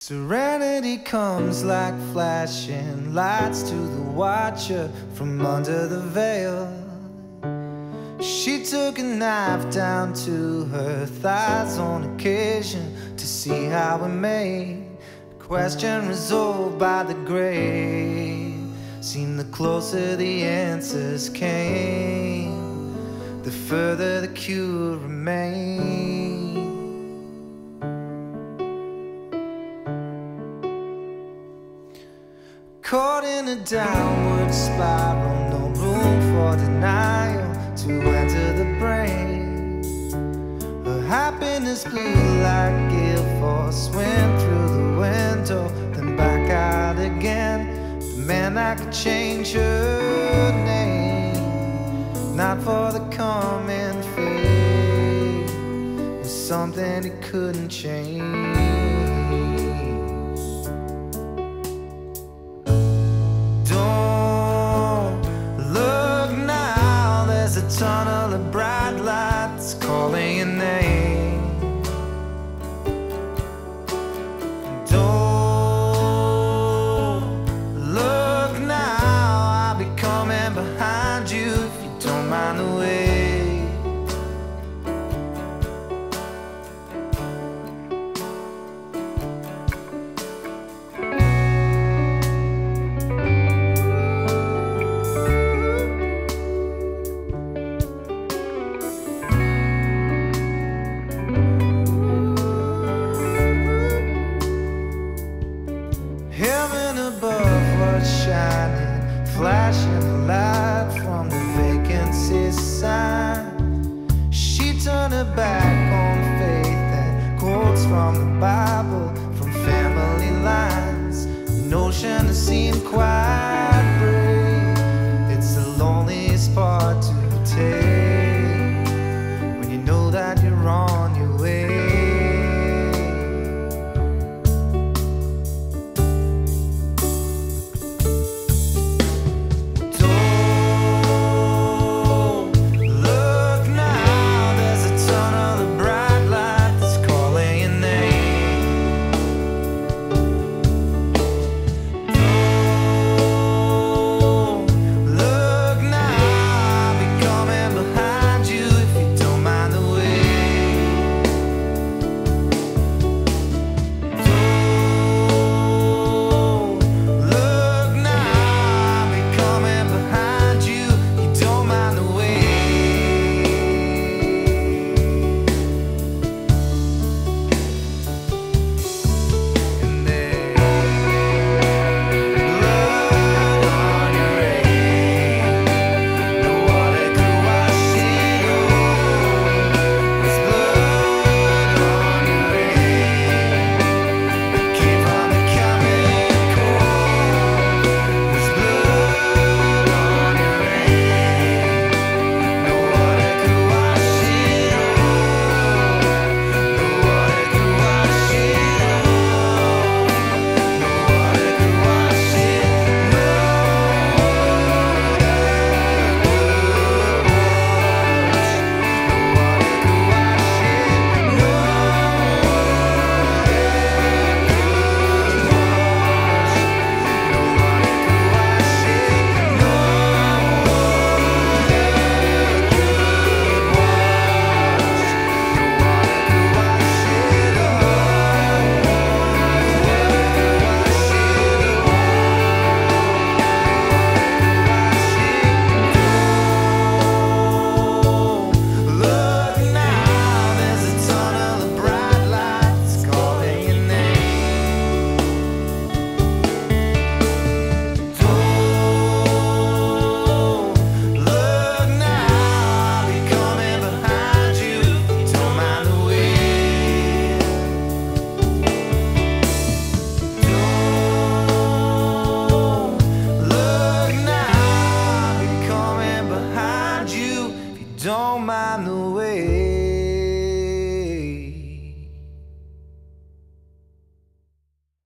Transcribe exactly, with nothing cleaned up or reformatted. Serenity comes like flashing lights to the watcher from under the veil. She took a knife down to her thighs on occasion to see how it made. A question resolved by the grave seemed the closer the answers came, the further the cure remained. Caught in a downward spiral, no room for denial to enter the brain. Her happiness blew like gale force, went through the window, then back out again. The man that could change her name, not for the common fate, was something he couldn't change. Tunnel of bright lights calling your name. Don't look now, I'll be coming behind you if you don't mind the way. Shining, flashing the light from the vacancy sign. She turned her back on faith and quotes from the Bible